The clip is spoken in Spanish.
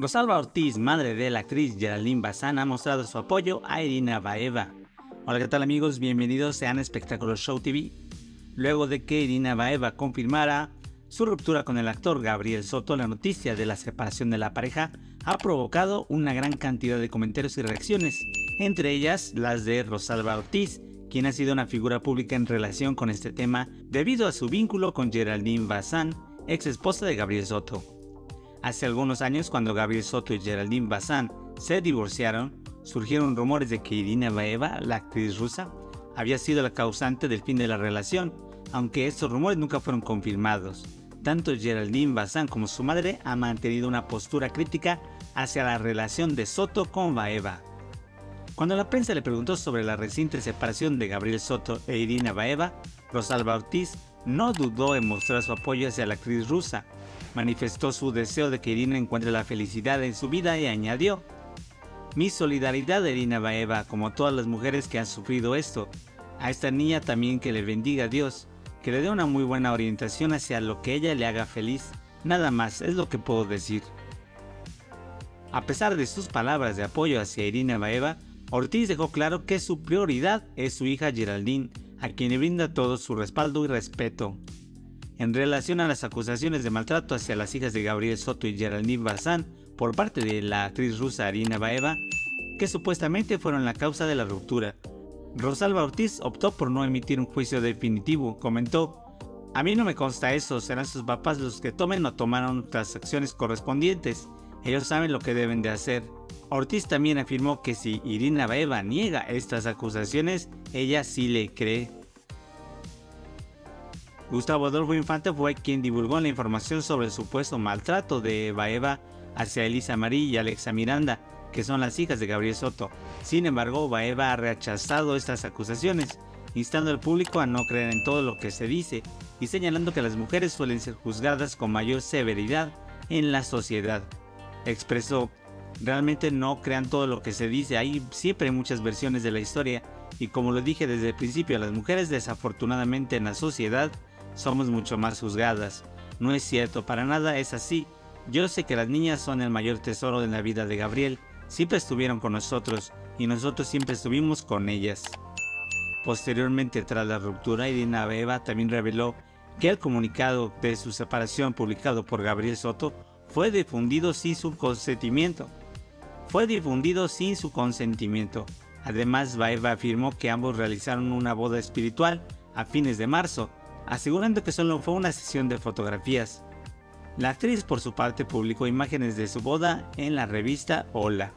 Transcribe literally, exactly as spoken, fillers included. Rosalba Ortiz, madre de la actriz Geraldine Bazán, ha mostrado su apoyo a Irina Baeva. Hola, ¿qué tal amigos? Bienvenidos a Espectáculo Show T V. Luego de que Irina Baeva confirmara su ruptura con el actor Gabriel Soto, la noticia de la separación de la pareja ha provocado una gran cantidad de comentarios y reacciones, entre ellas las de Rosalba Ortiz, quien ha sido una figura pública en relación con este tema debido a su vínculo con Geraldine Bazán, ex esposa de Gabriel Soto. Hace algunos años, cuando Gabriel Soto y Geraldine Bazán se divorciaron, surgieron rumores de que Irina Baeva, la actriz rusa, había sido la causante del fin de la relación, aunque estos rumores nunca fueron confirmados. Tanto Geraldine Bazán como su madre han mantenido una postura crítica hacia la relación de Soto con Baeva. Cuando la prensa le preguntó sobre la reciente separación de Gabriel Soto e Irina Baeva, Rosalba Ortiz no dudó en mostrar su apoyo hacia la actriz rusa. Manifestó su deseo de que Irina encuentre la felicidad en su vida y añadió: "Mi solidaridad a Irina Baeva, como todas las mujeres que han sufrido esto. A esta niña también que le bendiga a Dios, que le dé una muy buena orientación hacia lo que ella le haga feliz. Nada más, es lo que puedo decir". A pesar de sus palabras de apoyo hacia Irina Baeva, Ortiz dejó claro que su prioridad es su hija Geraldine, a quien le brinda todo su respaldo y respeto. En relación a las acusaciones de maltrato hacia las hijas de Gabriel Soto y Geraldine Bazán por parte de la actriz rusa Irina Baeva, que supuestamente fueron la causa de la ruptura, Rosalba Ortiz optó por no emitir un juicio definitivo. Comentó: "A mí no me consta eso, serán sus papás los que tomen o tomaron las acciones correspondientes, ellos saben lo que deben de hacer". Ortiz también afirmó que si Irina Baeva niega estas acusaciones, ella sí le cree. Gustavo Adolfo Infante fue quien divulgó la información sobre el supuesto maltrato de Baeva hacia Elisa María y Alexa Miranda, que son las hijas de Gabriel Soto. Sin embargo, Baeva ha rechazado estas acusaciones, instando al público a no creer en todo lo que se dice y señalando que las mujeres suelen ser juzgadas con mayor severidad en la sociedad. Expresó: "Realmente no crean todo lo que se dice, hay siempre muchas versiones de la historia y, como lo dije desde el principio, las mujeres desafortunadamente en la sociedad somos mucho más juzgadas. No es cierto, para nada es así. Yo sé que las niñas son el mayor tesoro de la vida de Gabriel, siempre estuvieron con nosotros y nosotros siempre estuvimos con ellas". Posteriormente, tras la ruptura, Irina Baeva también reveló que el comunicado de su separación publicado por Gabriel Soto fue difundido sin su consentimiento. Fue difundido sin su consentimiento. Además, Baeva afirmó que ambos realizaron una boda espiritual a fines de marzo, asegurando que solo fue una sesión de fotografías. La actriz, por su parte, publicó imágenes de su boda en la revista Hola.